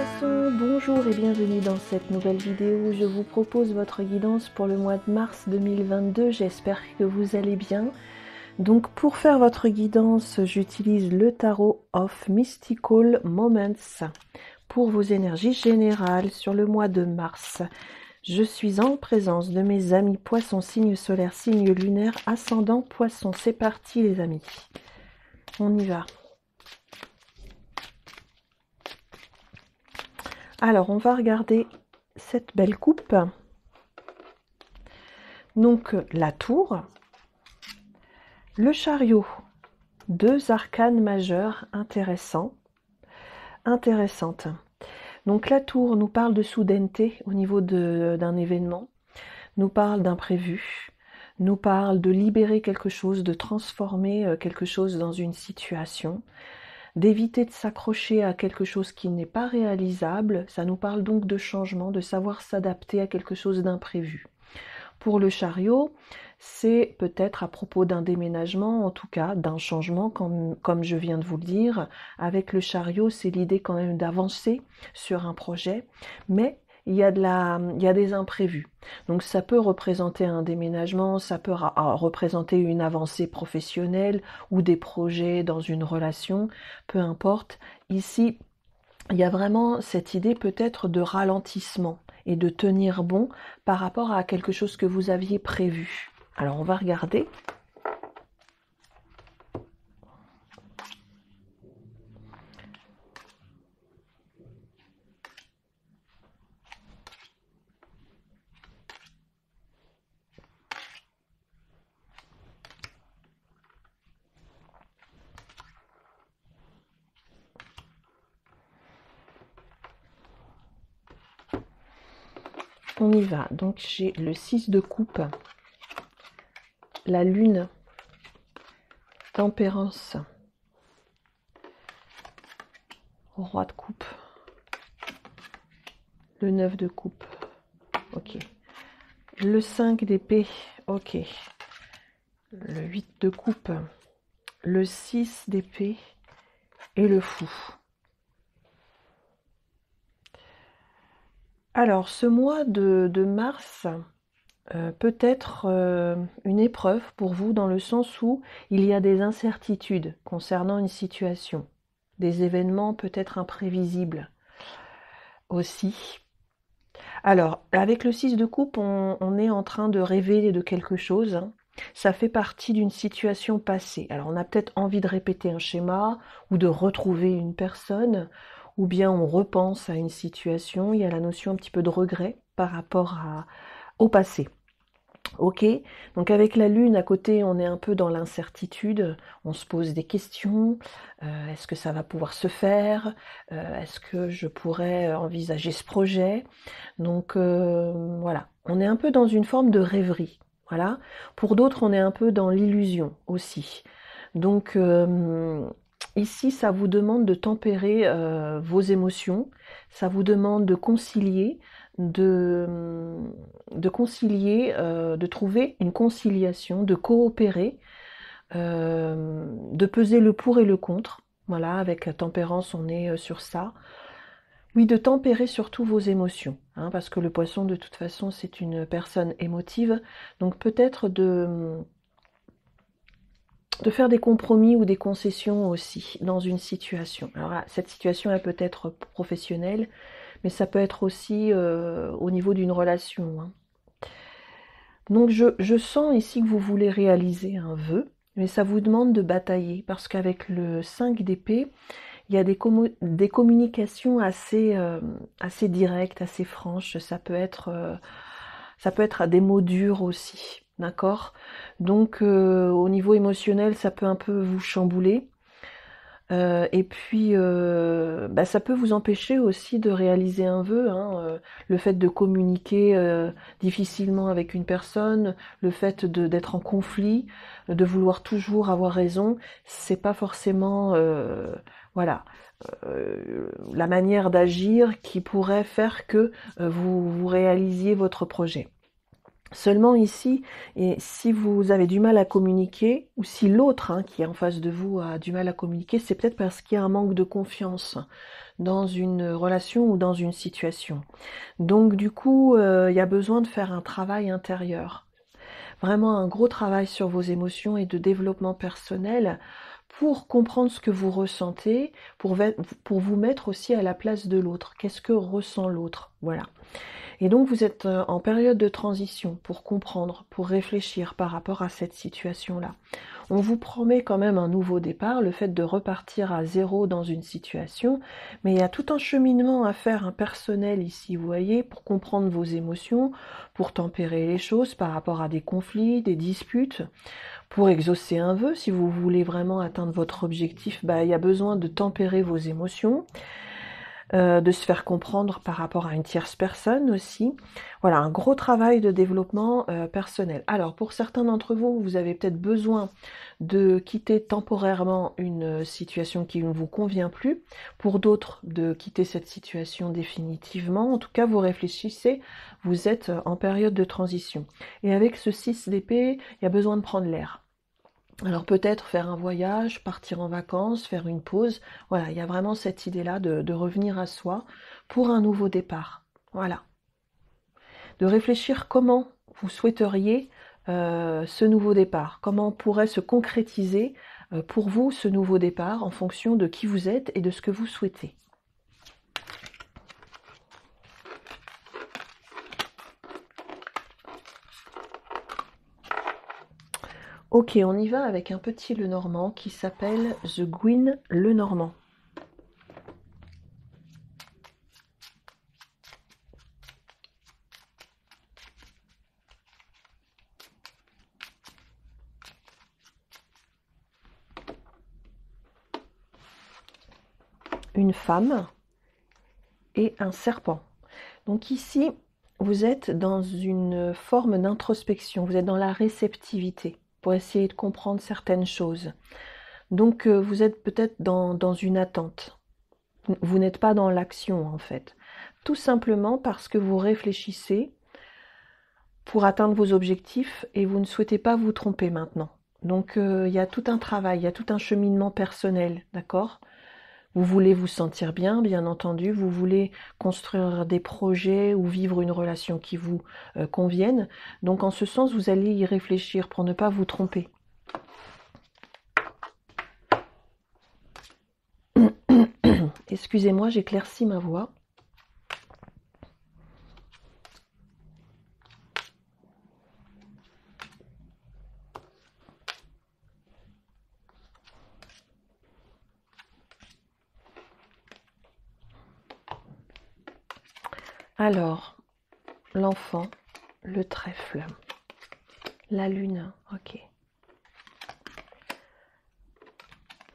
Poissons, bonjour et bienvenue dans cette nouvelle vidéo. Je vous propose votre guidance pour le mois de mars 2022. J'espère que vous allez bien. Donc pour faire votre guidance, j'utilise le Tarot of Mystical Moments pour vos énergies générales sur le mois de mars. Je suis en présence de mes amis Poissons, signe solaire, signe lunaire, ascendant Poissons. C'est parti les amis, on y va. Alors, on va regarder cette belle coupe. Donc, la tour, le chariot, deux arcanes majeures intéressantes. Donc, la tour nous parle de soudaineté au niveau d'un événement, nous parle d'imprévu, nous parle de libérer quelque chose, de transformer quelque chose dans une situation, d'éviter de s'accrocher à quelque chose qui n'est pas réalisable. Ça nous parle donc de changement, de savoir s'adapter à quelque chose d'imprévu. Pour le chariot, c'est peut-être à propos d'un déménagement, en tout cas d'un changement, comme je viens de vous le dire. Avec le chariot, c'est l'idée quand même d'avancer sur un projet, mais il y a des imprévus. Donc ça peut représenter un déménagement, ça peut représenter une avancée professionnelle ou des projets dans une relation, peu importe. Ici, il y a vraiment cette idée peut-être de ralentissement et de tenir bon par rapport à quelque chose que vous aviez prévu. Alors on va regarder. On y va, donc j'ai le 6 de coupe, la lune, tempérance, roi de coupe, le 9 de coupe, ok, le 5 d'épée, ok, le 8 de coupe, le 6 d'épée et le fou. Alors, ce mois de mars peut être une épreuve pour vous dans le sens où il y a des incertitudes concernant une situation, des événements peut-être imprévisibles aussi. Alors, avec le 6 de coupe, on est en train de rêver de quelque chose, hein. Ça fait partie d'une situation passée. Alors, on a peut-être envie de répéter un schéma ou de retrouver une personne, ou bien on repense à une situation, il y a la notion un petit peu de regret par rapport au passé. Ok, donc avec la lune à côté, on est un peu dans l'incertitude, on se pose des questions, est-ce que ça va pouvoir se faire, est-ce que je pourrais envisager ce projet? Donc voilà, on est un peu dans une forme de rêverie, voilà. Pour d'autres, on est un peu dans l'illusion aussi. Donc ici, ça vous demande de tempérer vos émotions, ça vous demande de concilier, de trouver une conciliation, de coopérer, de peser le pour et le contre. Voilà, avec la tempérance, on est sur ça. Oui, de tempérer surtout vos émotions, hein, parce que le poisson, de toute façon, c'est une personne émotive. Donc peut-être de faire des compromis ou des concessions aussi dans une situation. Alors là, cette situation, elle peut être professionnelle, mais ça peut être aussi au niveau d'une relation, hein. Donc je sens ici que vous voulez réaliser un vœu, mais ça vous demande de batailler, parce qu'avec le 5 d'épée, il y a des communications assez directes, assez franches. Ça peut être à des mots durs aussi. D'accord? Donc, au niveau émotionnel, ça peut un peu vous chambouler. Et puis, bah, ça peut vous empêcher aussi de réaliser un vœu, hein, le fait de communiquer difficilement avec une personne, le fait d'être en conflit, de vouloir toujours avoir raison, c'est pas forcément voilà, la manière d'agir qui pourrait faire que vous réalisiez votre projet. Seulement ici, et si vous avez du mal à communiquer, ou si l'autre qui est en face de vous a du mal à communiquer, c'est peut-être parce qu'il y a un manque de confiance dans une relation ou dans une situation. Donc du coup, il y a besoin de faire un travail intérieur. Vraiment un gros travail sur vos émotions et de développement personnel pour comprendre ce que vous ressentez, pour vous mettre aussi à la place de l'autre. Qu'est-ce que ressent l'autre? Voilà. Et donc vous êtes en période de transition pour comprendre, pour réfléchir par rapport à cette situation-là. On vous promet quand même un nouveau départ, le fait de repartir à zéro dans une situation, mais il y a tout un cheminement à faire, un personnel ici, vous voyez, pour comprendre vos émotions, pour tempérer les choses par rapport à des conflits, des disputes, pour exaucer un vœu. Si vous voulez vraiment atteindre votre objectif, bah, il y a besoin de tempérer vos émotions. De se faire comprendre par rapport à une tierce personne aussi. Voilà, un gros travail de développement personnel. Alors, pour certains d'entre vous, vous avez peut-être besoin de quitter temporairement une situation qui ne vous convient plus. Pour d'autres, de quitter cette situation définitivement. En tout cas, vous réfléchissez, vous êtes en période de transition. Et avec ce 6 d'épée, il y a besoin de prendre l'air. Alors peut-être faire un voyage, partir en vacances, faire une pause. Voilà, il y a vraiment cette idée-là de revenir à soi pour un nouveau départ. Voilà. De réfléchir comment vous souhaiteriez ce nouveau départ. Comment pourrait se concrétiser pour vous ce nouveau départ en fonction de qui vous êtes et de ce que vous souhaitez. Ok, on y va avec un petit Lenormand qui s'appelle The Gwyn Lenormand. Une femme et un serpent. Donc ici, vous êtes dans une forme d'introspection, vous êtes dans la réceptivité, pour essayer de comprendre certaines choses. Donc vous êtes peut-être dans une attente. Vous n'êtes pas dans l'action en fait. Tout simplement parce que vous réfléchissez pour atteindre vos objectifs et vous ne souhaitez pas vous tromper maintenant. Donc il y a tout un travail, il y a tout un cheminement personnel, d'accord ? Vous voulez vous sentir bien, bien entendu, vous voulez construire des projets ou vivre une relation qui vous convienne. Donc en ce sens, vous allez y réfléchir pour ne pas vous tromper. Excusez-moi, j'éclaircis ma voix. Alors, l'enfant, le trèfle, la lune, ok.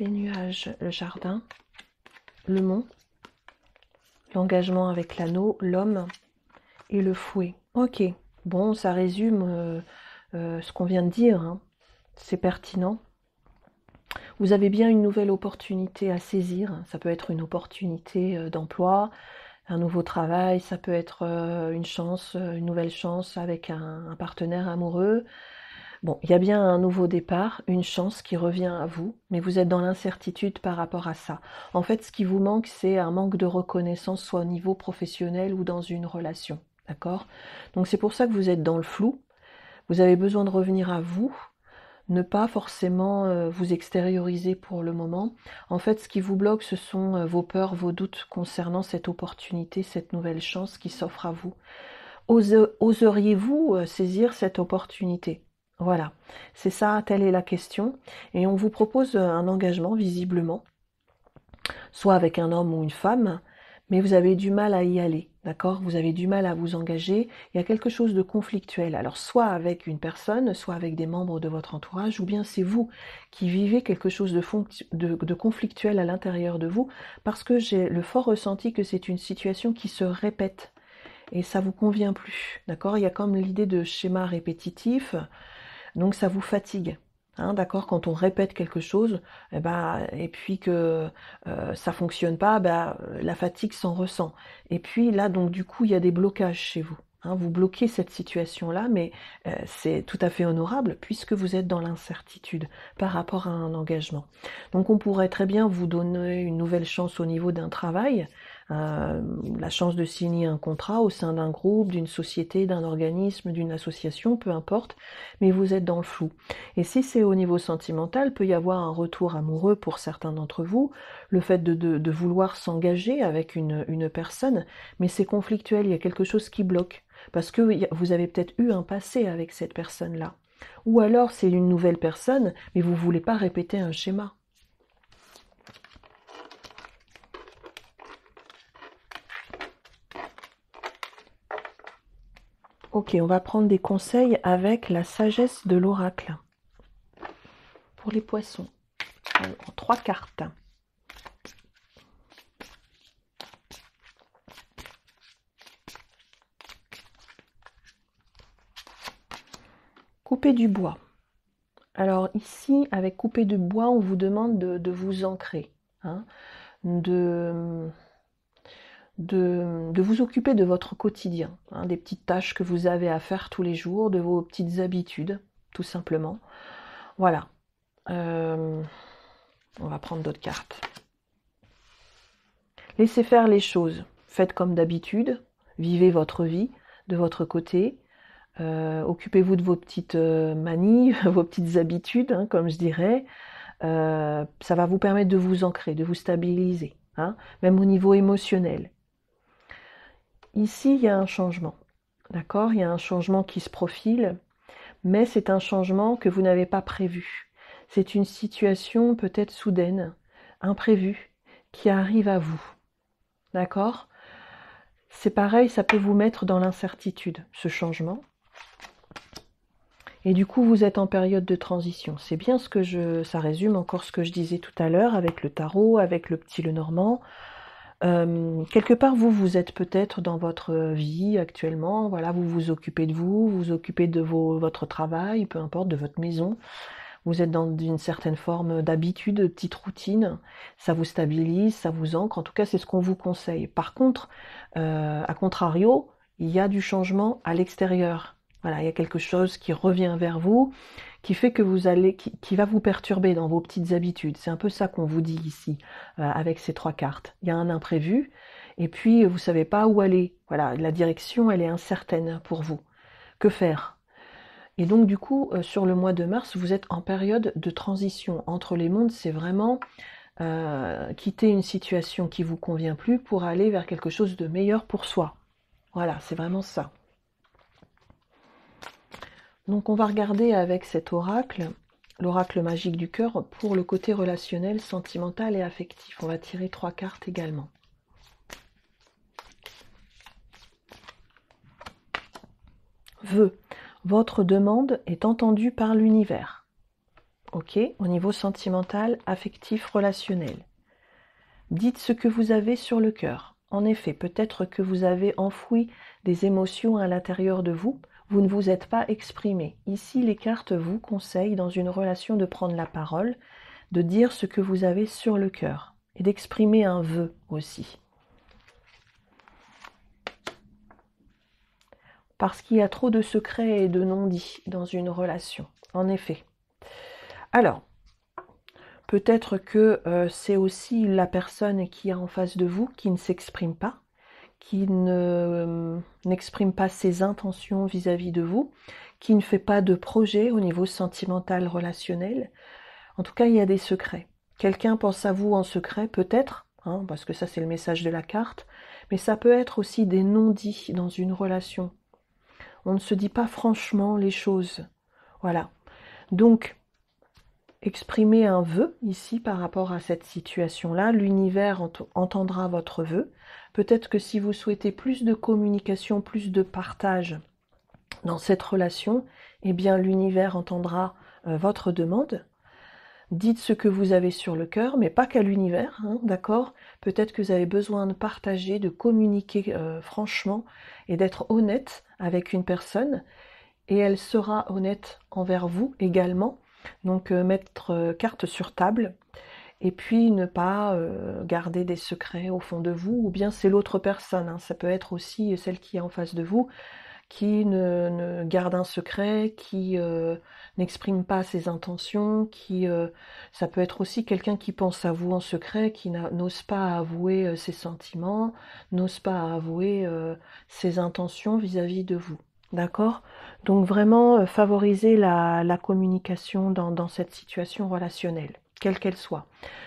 Les nuages, le jardin, le mont, l'engagement avec l'anneau, l'homme et le fouet. Ok, bon, ça résume ce qu'on vient de dire, c'est pertinent. Vous avez bien une nouvelle opportunité à saisir, ça peut être une opportunité d'emploi, un nouveau travail, ça peut être une chance, une nouvelle chance avec un partenaire amoureux. Bon, il y a bien un nouveau départ, une chance qui revient à vous, mais vous êtes dans l'incertitude par rapport à ça. En fait, ce qui vous manque, c'est un manque de reconnaissance, soit au niveau professionnel ou dans une relation, d'accord? Donc c'est pour ça que vous êtes dans le flou, vous avez besoin de revenir à vous, ne pas forcément vous extérioriser pour le moment. En fait, ce qui vous bloque, ce sont vos peurs, vos doutes concernant cette opportunité, cette nouvelle chance qui s'offre à vous. Oseriez-vous saisir cette opportunité? Voilà, c'est ça, telle est la question. Et on vous propose un engagement, visiblement, soit avec un homme ou une femme, mais vous avez du mal à y aller, d'accord? Vous avez du mal à vous engager, il y a quelque chose de conflictuel. Alors soit avec une personne, soit avec des membres de votre entourage, ou bien c'est vous qui vivez quelque chose de conflictuel à l'intérieur de vous, parce que j'ai le fort ressenti que c'est une situation qui se répète, et ça vous convient plus, d'accord? Il y a comme l'idée de schéma répétitif, donc ça vous fatigue. D'accord, quand on répète quelque chose, et puis que ça fonctionne pas, la fatigue s'en ressent. Et puis là, donc du coup, il y a des blocages chez vous. Vous bloquez cette situation-là, mais c'est tout à fait honorable puisque vous êtes dans l'incertitude par rapport à un engagement. Donc on pourrait très bien vous donner une nouvelle chance au niveau d'un travail, la chance de signer un contrat au sein d'un groupe, d'une société, d'un organisme, d'une association, peu importe, mais vous êtes dans le flou. Et si c'est au niveau sentimental, peut y avoir un retour amoureux pour certains d'entre vous, le fait de vouloir s'engager avec une personne, mais c'est conflictuel, il y a quelque chose qui bloque. Parce que vous avez peut-être eu un passé avec cette personne-là. Ou alors c'est une nouvelle personne, mais vous ne voulez pas répéter un schéma. Ok, on va prendre des conseils avec la sagesse de l'oracle. Pour les poissons, en 3 cartes. Couper du bois. Alors ici, avec couper du bois, on vous demande de vous ancrer, de vous occuper de votre quotidien, des petites tâches que vous avez à faire tous les jours, de vos petites habitudes, tout simplement. Voilà. On va prendre d'autres cartes. Laissez faire les choses. Faites comme d'habitude. Vivez votre vie de votre côté. Occupez-vous de vos petites manies, vos petites habitudes, comme je dirais. Ça va vous permettre de vous ancrer, de vous stabiliser, même au niveau émotionnel. Ici, il y a un changement, d'accord? Il y a un changement qui se profile, mais c'est un changement que vous n'avez pas prévu. C'est une situation peut-être soudaine, imprévue, qui arrive à vous, d'accord? C'est pareil, ça peut vous mettre dans l'incertitude, ce changement. Et du coup, vous êtes en période de transition. C'est bien ce que ça résume encore ce que je disais tout à l'heure avec le tarot, avec le petit Lenormand. Quelque part, vous êtes peut-être dans votre vie actuellement. Voilà, vous vous occupez de vous, vous occupez de votre travail, peu importe, de votre maison. Vous êtes dans une certaine forme d'habitude, de petite routine. Ça vous stabilise, ça vous ancre. En tout cas, c'est ce qu'on vous conseille. Par contre, à contrario, il y a du changement à l'extérieur. Voilà, il y a quelque chose qui revient vers vous, qui fait que qui va vous perturber dans vos petites habitudes. C'est un peu ça qu'on vous dit ici, avec ces 3 cartes. Il y a un imprévu, et puis vous ne savez pas où aller. Voilà, la direction, elle est incertaine pour vous. Que faire? Et donc du coup, sur le mois de mars, vous êtes en période de transition entre les mondes. C'est vraiment quitter une situation qui ne vous convient plus pour aller vers quelque chose de meilleur pour soi. Voilà, c'est vraiment ça. Donc on va regarder avec cet oracle, l'oracle magique du cœur, pour le côté relationnel, sentimental et affectif. On va tirer 3 cartes également. Vœux. Votre demande est entendue par l'univers. Ok, au niveau sentimental, affectif, relationnel. Dites ce que vous avez sur le cœur. En effet, peut-être que vous avez enfoui des émotions à l'intérieur de vous. Vous ne vous êtes pas exprimé. Ici, les cartes vous conseillent dans une relation de prendre la parole, de dire ce que vous avez sur le cœur et d'exprimer un vœu aussi. Parce qu'il y a trop de secrets et de non-dits dans une relation, en effet. Alors, peut-être que c'est aussi la personne qui est en face de vous qui ne s'exprime pas, qui n'exprime pas ses intentions vis-à-vis de vous, qui ne fait pas de projet au niveau sentimental, relationnel. En tout cas, il y a des secrets. Quelqu'un pense à vous en secret, peut-être, parce que ça c'est le message de la carte, mais ça peut être aussi des non-dits dans une relation. On ne se dit pas franchement les choses. Voilà. Donc, exprimer un vœu, ici, par rapport à cette situation-là. L'univers entendra votre vœu. Peut-être que si vous souhaitez plus de communication, plus de partage dans cette relation, eh bien, l'univers entendra votre demande. Dites ce que vous avez sur le cœur, mais pas qu'à l'univers, d'accord? Peut-être que vous avez besoin de partager, de communiquer franchement et d'être honnête avec une personne. Et elle sera honnête envers vous également. Donc mettre carte sur table et puis ne pas garder des secrets au fond de vous, ou bien c'est l'autre personne, ça peut être aussi celle qui est en face de vous qui ne garde un secret, qui n'exprime pas ses intentions, qui ça peut être aussi quelqu'un qui pense à vous en secret, qui n'ose pas avouer ses sentiments, n'ose pas avouer ses intentions vis-à-vis de vous. D'accord? Donc vraiment favoriser la communication dans cette situation relationnelle, quelle qu'elle soit.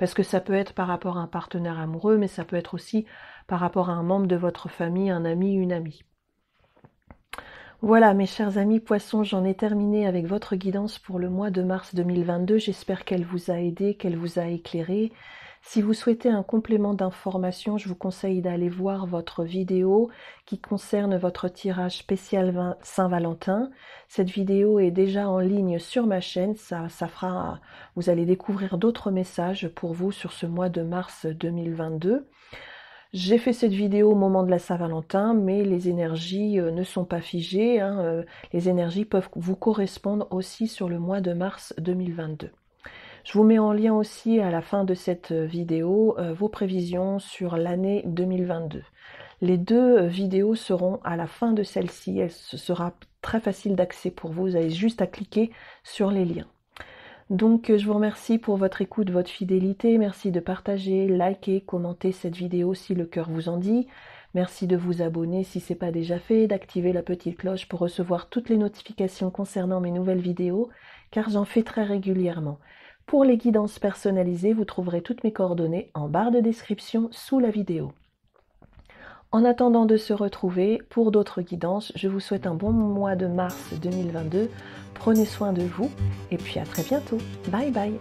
Parce que ça peut être par rapport à un partenaire amoureux, mais ça peut être aussi par rapport à un membre de votre famille, un ami, une amie. Voilà mes chers amis poissons, j'en ai terminé avec votre guidance pour le mois de mars 2022. J'espère qu'elle vous a aidé, qu'elle vous a éclairé. Si vous souhaitez un complément d'information, je vous conseille d'aller voir votre vidéo qui concerne votre tirage spécial Saint-Valentin. Cette vidéo est déjà en ligne sur ma chaîne. Ça fera, vous allez découvrir d'autres messages pour vous sur ce mois de mars 2022. J'ai fait cette vidéo au moment de la Saint-Valentin, mais les énergies ne sont pas figées, hein. Les énergies peuvent vous correspondre aussi sur le mois de mars 2022. Je vous mets en lien aussi à la fin de cette vidéo vos prévisions sur l'année 2022. Les deux vidéos seront à la fin de celle-ci, elle sera très facile d'accès pour vous, vous avez juste à cliquer sur les liens. Donc je vous remercie pour votre écoute, votre fidélité, merci de partager, liker, commenter cette vidéo si le cœur vous en dit, merci de vous abonner si ce n'est pas déjà fait, d'activer la petite cloche pour recevoir toutes les notifications concernant mes nouvelles vidéos, car j'en fais très régulièrement. Pour les guidances personnalisées, vous trouverez toutes mes coordonnées en barre de description sous la vidéo. En attendant de se retrouver pour d'autres guidances, je vous souhaite un bon mois de mars 2022. Prenez soin de vous et puis à très bientôt. Bye bye.